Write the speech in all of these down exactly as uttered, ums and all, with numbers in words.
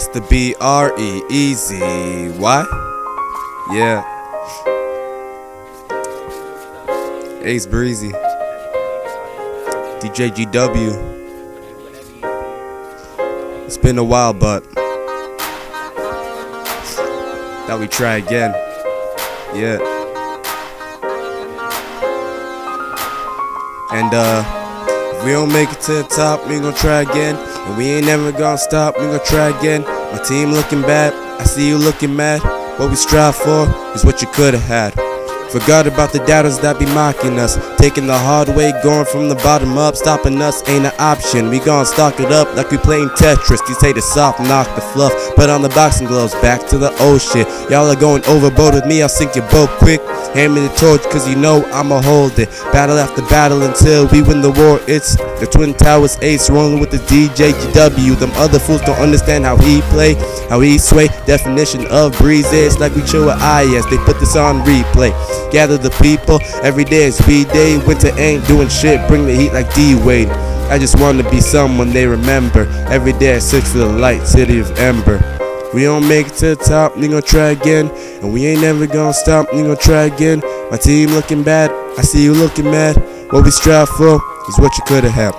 It's the B R E E Z Y. Yeah. Ace Breezy. D J G W. It's been a while, but thought we try again. Yeah. And uh if we don't make it to the top, we gon' try again. And we ain't never gon' stop, we gon' try again. My team looking bad, I see you looking mad. What we strive for is what you could've had. Forgot about the doubters that be mocking us, taking the hard way, going from the bottom up. Stopping us ain't an option, we gon' stock it up like we playing Tetris. These haters soft, knock the fluff, put on the boxing gloves, back to the old shit. Y'all are going overboard with me, I'll sink your boat quick. Hand me the torch, cause you know I'ma hold it. Battle after battle until we win the war. It's the Twin Towers Ace rolling with the D J G W. Them other fools don't understand how he play, how he sway. Definition of breeze is like we chill with Iyaz. They put this on replay. Gather the people, every day is B-Day. Winter ain't doing shit, bring the heat like D-Wade. I just wanna be someone they remember. Every day at six to the light, City of Ember. We don't make it to the top, we gon' try again. And we ain't never gon' stop, we gon' try again. My team looking bad, I see you looking mad. What we strive for is what you could've had.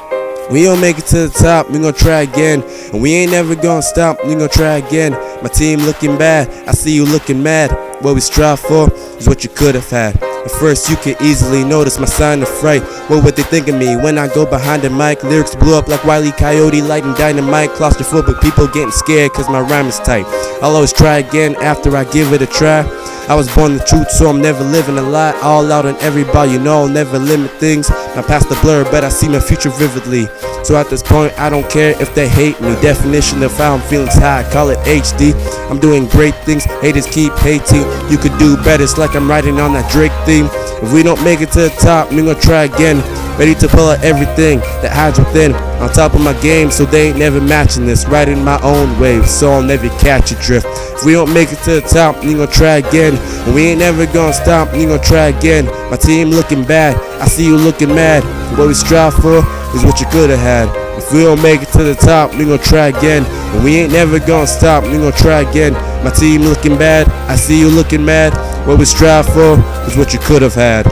We don't make it to the top, we gon' try again. And we ain't never gon' stop, we gon' try again. My team looking bad, I see you looking mad. What we strive for is what you could've had. At first you can easily notice my sign of fright. What would they think of me when I go behind the mic? Lyrics blew up like Wile E. Coyote lighting dynamite. Claustrophobic people getting scared cause my rhyme is tight. I'll always try again after I give it a try. I was born the truth so I'm never living a lie. All out on everybody, you know I'll never limit things. My past the blur but I see my future vividly. So at this point I don't care if they hate me. Definition of how I'm feeling's high, call it H D. I'm doing great things, haters keep hating. You could do better, it's like I'm riding on that Drake thing. If we don't make it to the top, we gon' try again. Ready to pull out everything that hides within. On top of my game, so they ain't never matching this. Riding my own wave, so I'll never catch a drift. If we don't make it to the top, we gon' try again. And we ain't never gon' stop, we gon' try again. My team looking bad, I see you looking mad. What we strive for is what you could've had. If we don't make it to the top, we gon' try again. And we ain't never gon' stop, we gon' try again. My team looking bad, I see you looking mad. What we strive for is what you could have had.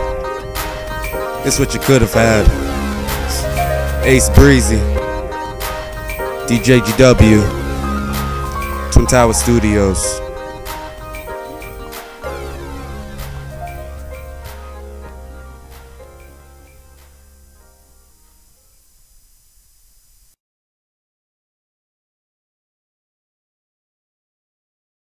It's what you could have had. Ace Breezy, D J G W, Twin Tower Studios.